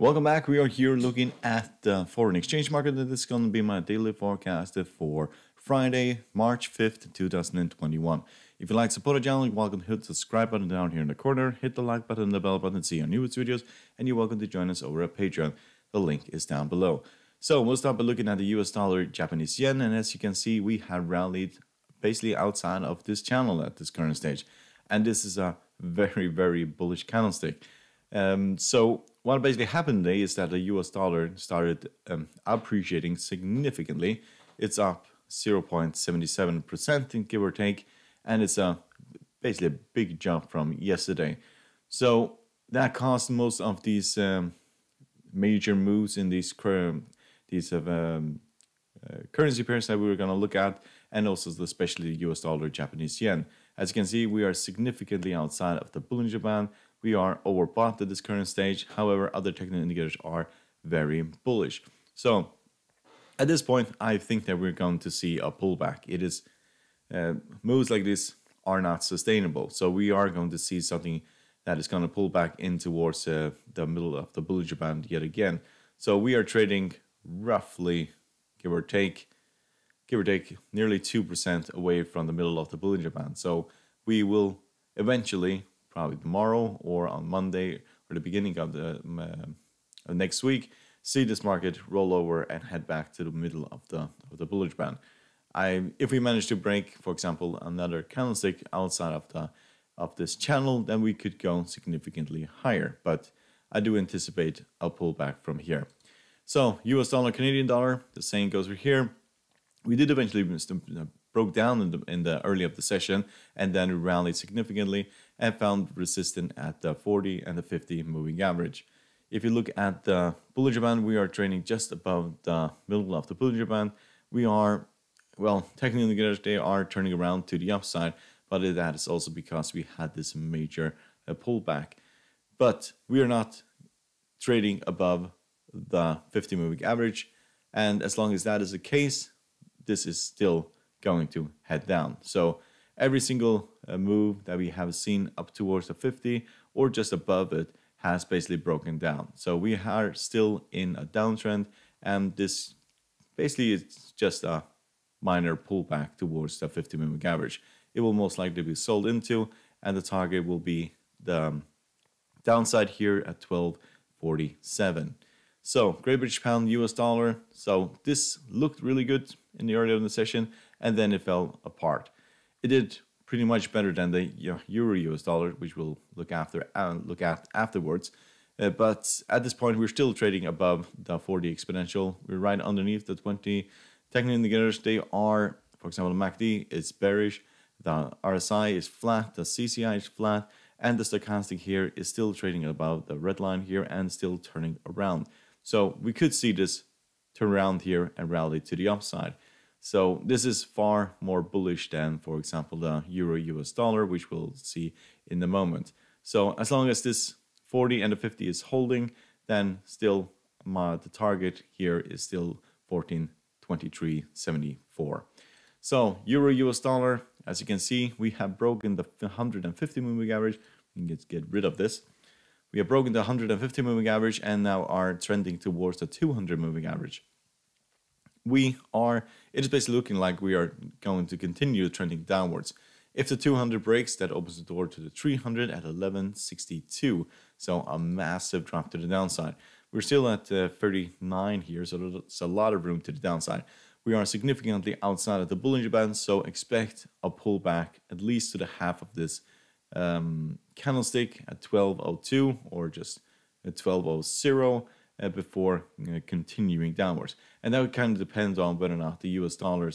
Welcome back. We are here looking at the foreign exchange market. This is going to be my daily forecast for Friday, March 5th, 2021. If you like to support the channel, you're welcome to hit the subscribe button down here in the corner, hit the like button, the bell button to see our newest videos, and you're welcome to join us over at Patreon. The link is down below. So we'll start by looking at the US dollar, Japanese yen, and as you can see, we have rallied basically outside of this channel at this current stage. And this is a very, very bullish candlestick. So what basically happened today is that the US dollar started appreciating significantly. It's up 0.77%, give or take, and it's basically a big jump from yesterday. So that caused most of these major moves in these currency pairs that we were going to look at, and also especially US dollar, Japanese yen. As you can see, we are significantly outside of the Bollinger Band. We are overbought at this current stage. However, other technical indicators are very bullish. So at this point, I think that we're going to see a pullback. It is moves like this are not sustainable. So we are going to see something that is going to pull back in towards the middle of the Bollinger Band yet again. So we are trading roughly, give or take, nearly 2% away from the middle of the Bollinger Band. So we will eventually, probably tomorrow or on Monday or the beginning of the next week, see this market roll over and head back to the middle of the Bollinger Band. If we manage to break, for example, another candlestick outside of this channel, then we could go significantly higher. But I do anticipate a pullback from here. So US dollar, Canadian dollar, the same goes over here. We did eventually broke down in the early of the session and then rallied significantly and found resistance at the 40 and the 50 moving average. If you look at the Bollinger Band, we are trading just above the middle of the Bollinger Band. We are, well, technically they are turning around to the upside, but that is also because we had this major pullback. But we are not trading above the 50 moving average, and as long as that is the case, this is still going to head down. So every single move that we have seen up towards the 50 or just above it has basically broken down. So we are still in a downtrend, and this basically is just a minor pullback towards the 50 moving average. It will most likely be sold into, and the target will be the downside here at 1247. So Great British Pound, US dollar. So this looked really good in the early of the session, and then it fell apart. It did pretty much better than the EUR/USD dollar, which we'll look at afterwards. But at this point, we're still trading above the 40 exponential. We're right underneath the 20 technical indicators. They are, for example, the MACD is bearish, the RSI is flat, the CCI is flat, and the stochastic here is still trading above the red line here and still turning around. So we could see this turn around here and rally to the upside. So this is far more bullish than, for example, the EUR/USD dollar, which we'll see in a moment. So as long as this 40 and the 50 is holding, then still the target here is still 1423.74. So EUR/USD dollar, as you can see, we have broken the 150 moving average. We can get rid of this. We have broken the 150 moving average and now are trending towards the 200 moving average. It is basically looking like we are going to continue trending downwards. If the 200 breaks, that opens the door to the 300 at 1162. So a massive drop to the downside. We're still at 39 here, so there's a lot of room to the downside. We are significantly outside of the Bollinger Band, so expect a pullback at least to the half of this candlestick at 1202 or just at 1200 before continuing downwards. And that would kind of depend on whether or not the US dollar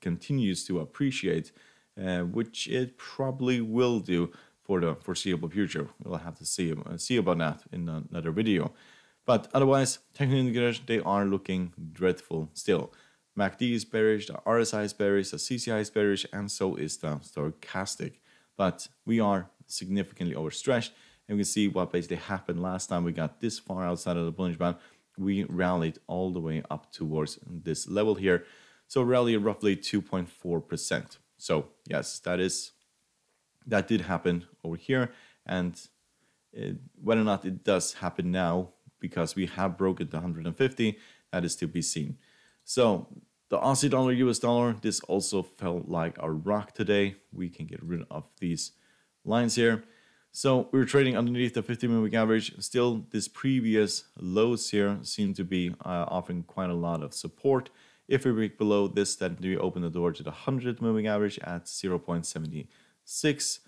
continues to appreciate, which it probably will do for the foreseeable future. We'll have to see about that in another video. But otherwise, technical indicators, they are looking dreadful still. MACD is bearish, the RSI is bearish, the CCI is bearish, and so is the stochastic. But we are significantly overstretched, and we can see what basically happened last time we got this far outside of the Bollinger Band. We rallied all the way up towards this level here. So rally roughly 2.4%. So yes, that did happen over here. And whether or not it does happen now because we have broken the 150, that is to be seen. So the Aussie dollar, US dollar, this also felt like a rock today. We can get rid of these lines here. So we're trading underneath the 50-minute average. Still, this previous lows here seem to be offering quite a lot of support. If we break below this, then we open the door to the 100 moving average at 0.76.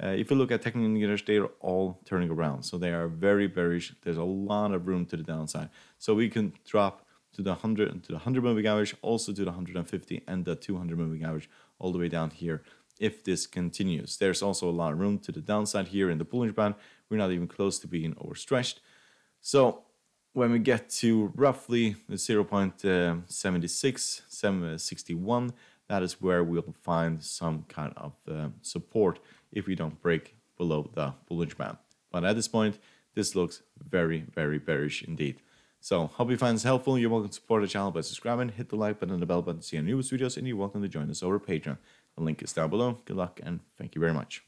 If you look at technical indicators, they are all turning around. So they are very bearish. There's a lot of room to the downside. So we can drop to the 100 moving average, also to the 150 and the 200 moving average, all the way down here. If this continues, there's also a lot of room to the downside here in the Bollinger Band. We're not even close to being overstretched. So when we get to roughly 0.761, that is where we'll find some kind of support if we don't break below the Bollinger Band. But at this point, this looks very, very bearish indeed. So hope you find this helpful. You're welcome to support the channel by subscribing, hit the like button and the bell button to see our newest videos, and you're welcome to join us over Patreon. The link is down below. Good luck and thank you very much.